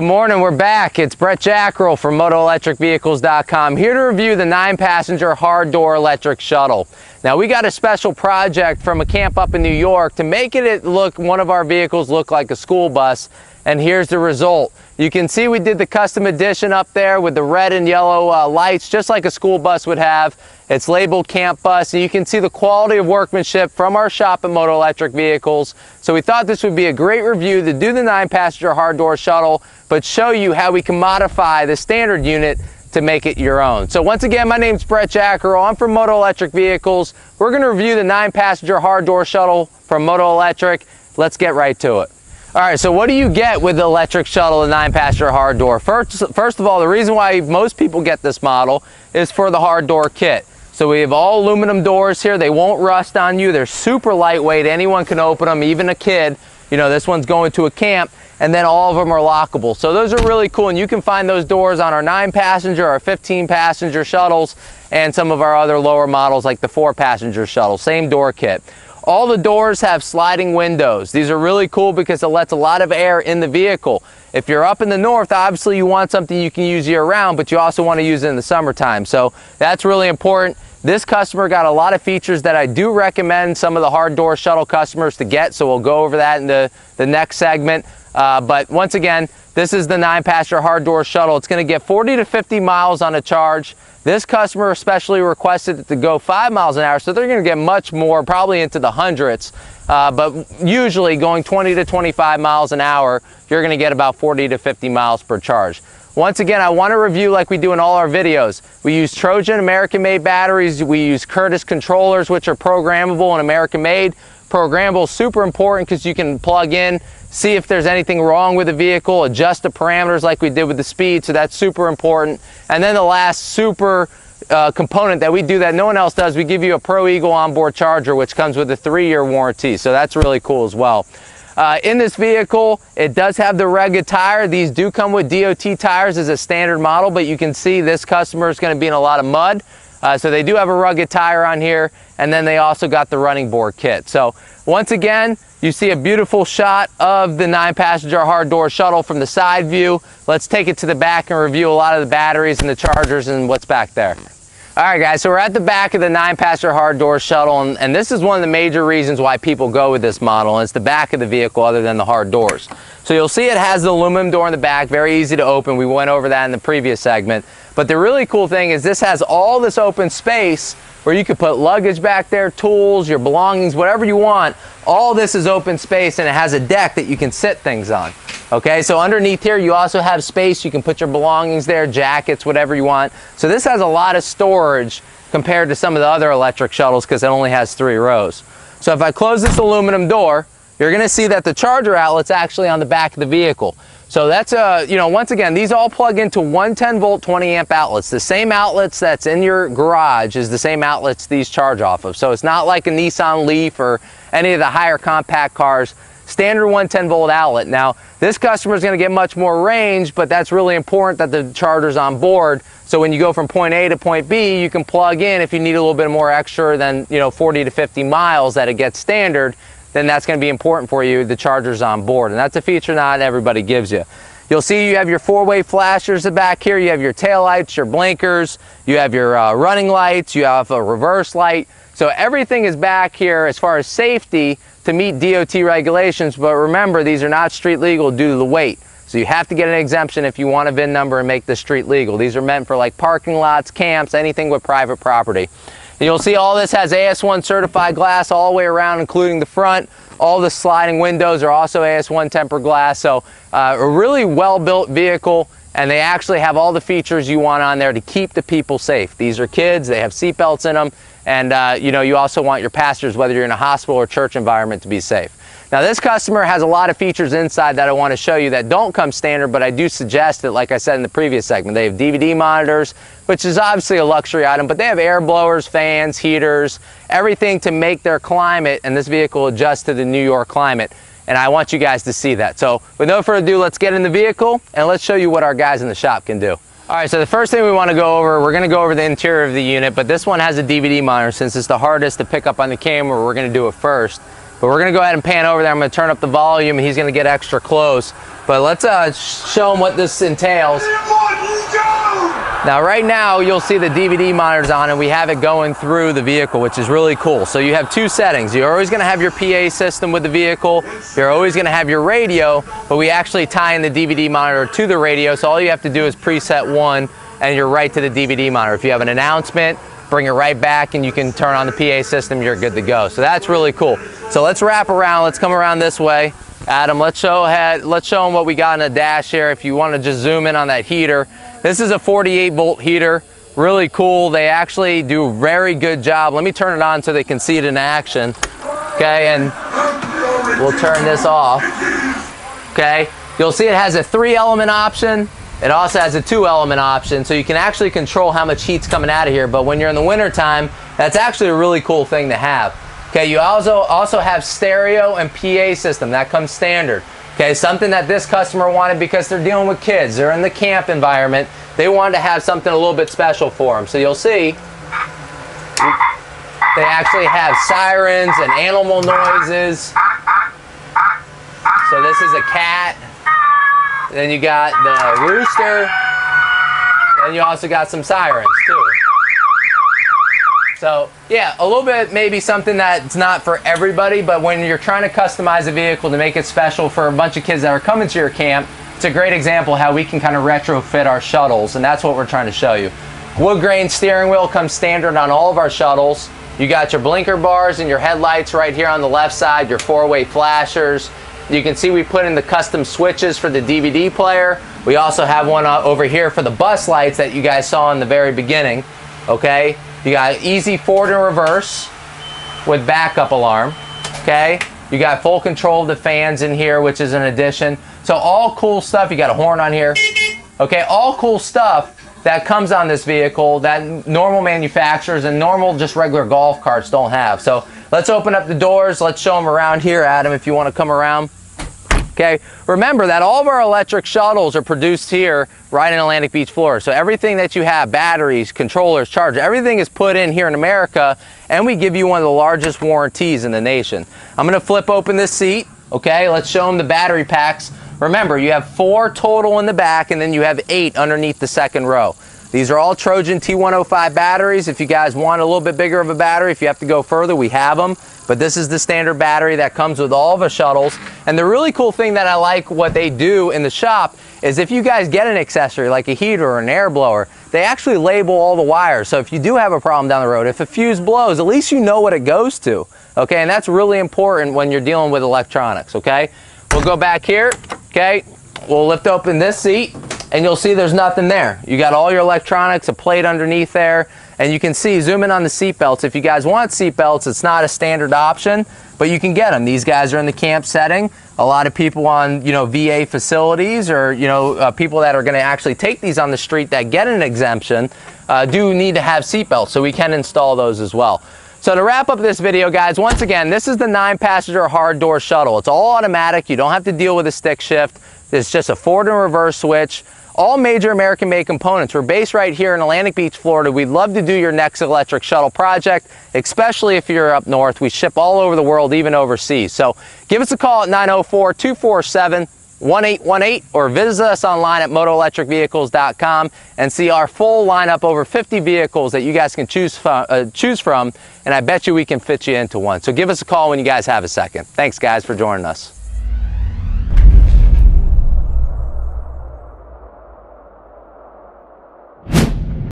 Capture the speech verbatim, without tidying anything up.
Good morning, we're back. It's Brett Jackrel from Moto Electric Vehicles dot com here to review the nine passenger hard door electric shuttle. Now we got a special project from a camp up in New York to make it look, one of our vehicles look like a school bus, and here's the result. You can see we did the custom edition up there with the red and yellow uh, lights, just like a school bus would have. It's labeled Camp Bus, and you can see the quality of workmanship from our shop at Moto Electric Vehicles. So we thought this would be a great review to do the nine passenger hard door shuttle, but show you how we can modify the standard unit to make it your own. So once again, my name's Brett Jackrel. I'm from Moto Electric Vehicles. We're gonna review the nine passenger hard door shuttle from Moto Electric. Let's get right to it. All right, so what do you get with the electric shuttle, the nine passenger hard door? First, first of all, the reason why most people get this model is for the hard door kit. So we have all aluminum doors here. They won't rust on you. They're super lightweight. Anyone can open them, even a kid. You know, this one's going to a camp, and then all of them are lockable. So those are really cool, and you can find those doors on our nine passenger, our fifteen passenger shuttles, and some of our other lower models like the four passenger shuttle, same door kit. All the doors have sliding windows. These are really cool because it lets a lot of air in the vehicle. If you're up in the north, obviously you want something you can use year-round, but you also want to use it in the summertime. So that's really important. This customer got a lot of features that I do recommend some of the hard door shuttle customers to get, so we'll go over that in the, the next segment. Uh, but once again, this is the nine passenger hard door shuttle. It's going to get forty to fifty miles on a charge. This customer especially requested it to go five miles an hour, so they're going to get much more, probably into the hundreds. Uh, but usually going twenty to twenty-five miles an hour, you're going to get about forty to fifty miles per charge. Once again, I want to review like we do in all our videos. We use Trojan American-made batteries. We use Curtis controllers, which are programmable and American-made. Programmable is super important because you can plug in, see if there's anything wrong with the vehicle, adjust the parameters like we did with the speed, so that's super important. And then the last super uh, component that we do that no one else does, we give you a Pro Eagle onboard charger, which comes with a three year warranty, so that's really cool as well. Uh, in this vehicle, it does have the Rega tire. These do come with D O T tires as a standard model, but you can see this customer is going to be in a lot of mud. Uh, so they do have a rugged tire on here, and then they also got the running board kit. So once again, you see a beautiful shot of the nine passenger hard door shuttle from the side view. Let's take it to the back and review a lot of the batteries and the chargers and what's back there. All right, guys, so we're at the back of the nine passenger hard door shuttle, and, and this is one of the major reasons why people go with this model, and it's the back of the vehicle other than the hard doors. So you'll see it has the aluminum door in the back, very easy to open. We went over that in the previous segment. But the really cool thing is this has all this open space where you could put luggage back there, tools, your belongings, whatever you want. All this is open space, and it has a deck that you can sit things on. Okay, so underneath here you also have space. You can put your belongings there, jackets, whatever you want. So this has a lot of storage compared to some of the other electric shuttles because it only has three rows. So if I close this aluminum door, you're going to see that the charger outlet's actually on the back of the vehicle. So that's, uh, you know, once again, these all plug into one ten volt, twenty amp outlets. The same outlets that's in your garage is the same outlets these charge off of. So it's not like a Nissan Leaf or any of the higher compact cars. Standard one ten volt outlet. Now, this customer is going to get much more range, but that's really important that the charger's on board. So when you go from point A to point B, you can plug in if you need a little bit more extra than, you know, forty to fifty miles that it gets standard, then that's going to be important for you. The charger's on board, and that's a feature not everybody gives you. You'll see you have your four way flashers back here. You have your tail lights, your blinkers, you have your uh, running lights, you have a reverse light. So everything is back here as far as safety to meet D O T regulations, but remember, these are not street legal due to the weight. So you have to get an exemption if you want a V I N number and make this street legal. These are meant for like parking lots, camps, anything with private property. And you'll see all this has A S one certified glass all the way around, including the front. All the sliding windows are also A S one tempered glass. So uh, a really well-built vehicle, and they actually have all the features you want on there to keep the people safe. These are kids, they have seatbelts in them, and uh, you know, you also want your passengers, whether you're in a hospital or church environment, to be safe. Now this customer has a lot of features inside that I want to show you that don't come standard, but I do suggest it, like I said in the previous segment. They have D V D monitors, which is obviously a luxury item, but they have air blowers, fans, heaters, everything to make their climate, and this vehicle adjusts to the New York climate. And I want you guys to see that. So with no further ado, let's get in the vehicle and let's show you what our guys in the shop can do. All right, so the first thing we want to go over, we're going to go over the interior of the unit, but this one has a D V D monitor. Since it's the hardest to pick up on the camera, we're going to do it first. But we're going to go ahead and pan over there. I'm going to turn up the volume. He's going to get extra close. But let's uh, show him what this entails. Now, right now, you'll see the D V D monitors on, and we have it going through the vehicle, which is really cool. So you have two settings. You're always going to have your P A system with the vehicle. You're always going to have your radio, but we actually tie in the D V D monitor to the radio. So all you have to do is preset one, and you're right to the D V D monitor. If you have an announcement, bring it right back, and you can turn on the P A system. You're good to go. So that's really cool. So let's wrap around. Let's come around this way. Adam, let's show ahead, let's show them what we got in the dash here. If you want to just zoom in on that heater, this is a forty-eight volt heater. Really cool. They actually do a very good job. Let me turn it on so they can see it in action. Okay, and we'll turn this off. Okay, you'll see it has a three element option. It also has a two element option, so you can actually control how much heat's coming out of here. But when you're in the winter time, that's actually a really cool thing to have. Okay, you also also have stereo and P A system that comes standard. Okay, something that this customer wanted because they're dealing with kids, they're in the camp environment, they wanted to have something a little bit special for them. So you'll see they actually have sirens and animal noises. So this is a cat. Then you got the rooster. And you also got some sirens too. So yeah, a little bit maybe something that's not for everybody, but when you're trying to customize a vehicle to make it special for a bunch of kids that are coming to your camp, it's a great example how we can kind of retrofit our shuttles, and that's what we're trying to show you. Wood grain steering wheel comes standard on all of our shuttles. You got your blinker bars and your headlights right here on the left side, your four-way flashers. You can see we put in the custom switches for the D V D player. We also have one over here for the bus lights that you guys saw in the very beginning, okay? You got easy forward and reverse with backup alarm, okay? You got full control of the fans in here, which is an addition. So all cool stuff. You got a horn on here. Okay, all cool stuff that comes on this vehicle that normal manufacturers and normal just regular golf carts don't have. So let's open up the doors. Let's show them around here, Adam, if you want to come around. Okay, remember that all of our electric shuttles are produced here right in Atlantic Beach, Florida. So everything that you have, batteries, controllers, chargers, everything is put in here in America, and we give you one of the largest warranties in the nation. I'm gonna flip open this seat, okay? Let's show them the battery packs. Remember, you have four total in the back, and then you have eight underneath the second row. These are all Trojan T one oh five batteries. If you guys want a little bit bigger of a battery, if you have to go further, we have them. But this is the standard battery that comes with all of the shuttles. And the really cool thing that I like what they do in the shop is if you guys get an accessory like a heater or an air blower, they actually label all the wires. So if you do have a problem down the road, if a fuse blows, at least you know what it goes to. Okay, and that's really important when you're dealing with electronics, okay? We'll go back here, okay? We'll lift open this seat, and you'll see there's nothing there. You got all your electronics, a plate underneath there, and you can see, zoom in on the seatbelts. If you guys want seatbelts, it's not a standard option, but you can get them. These guys are in the camp setting. A lot of people on, you know, V A facilities or, you know, uh, people that are gonna actually take these on the street that get an exemption uh, do need to have seatbelts, so we can install those as well. So to wrap up this video, guys, once again, this is the nine passenger hard door shuttle. It's all automatic. You don't have to deal with a stick shift. It's just a forward and reverse switch. All major American-made components. We're based right here in Atlantic Beach, Florida. We'd love to do your next electric shuttle project, especially if you're up north. We ship all over the world, even overseas. So give us a call at nine oh four, two four seven, one eight one eight or visit us online at Moto Electric Vehicles dot com and see our full lineup, over fifty vehicles that you guys can choose from, uh, choose from, and I bet you we can fit you into one. So give us a call when you guys have a second. Thanks, guys, for joining us.